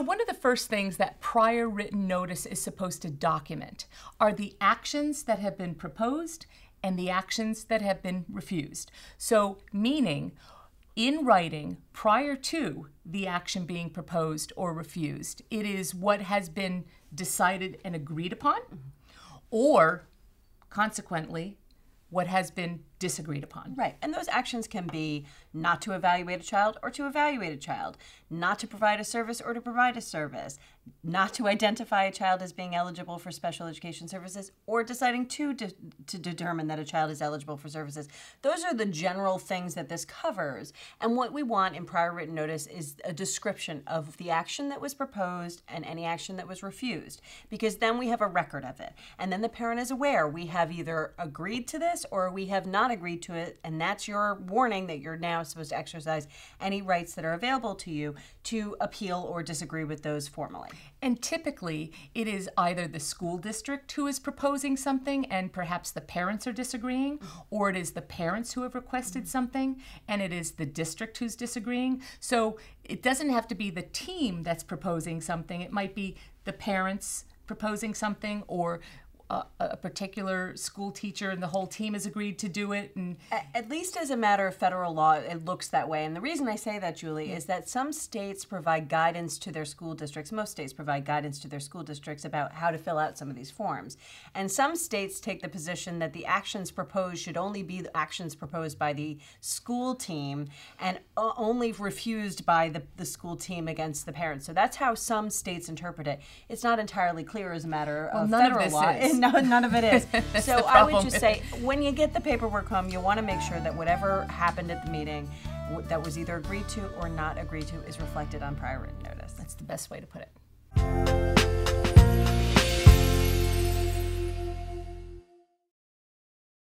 So one of the first things that prior written notice is supposed to document are the actions that have been proposed and the actions that have been refused. So meaning, in writing, prior to the action being proposed or refused, it is what has been decided and agreed upon, or consequently, what has been disagreed upon. Right, and those actions can be not to evaluate a child or to evaluate a child, not to provide a service or to provide a service, not to identify a child as being eligible for special education services, or deciding to determine that a child is eligible for services. Those are the general things that this covers, and what we want in prior written notice is a description of the action that was proposed and any action that was refused, because then we have a record of it, and then the parent is aware we have either agreed to this or we have not agreed to it, and that's your warning that you're now supposed to exercise any rights that are available to you to appeal or disagree with those formally. And typically, it is either the school district who is proposing something and perhaps the parents are disagreeing, or it is the parents who have requested something and it is the district who's disagreeing. So it doesn't have to be the team that's proposing something. It might be the parents proposing something, or a particular school teacher and the whole team has agreed to do it. And at least as a matter of federal law, it looks that way. And the reason I say that, Julie, is that some states provide guidance to their school districts. Most states provide guidance to their school districts about how to fill out some of these forms. And some states take the position that the actions proposed should only be the actions proposed by the school team and only refused by the school team against the parents. So that's how some states interpret it. It's not entirely clear as a matter of federal law. No, none of it is. So I would just say, when you get the paperwork home, you want to make sure that whatever happened at the meeting that was either agreed to or not agreed to is reflected on prior written notice. That's the best way to put it.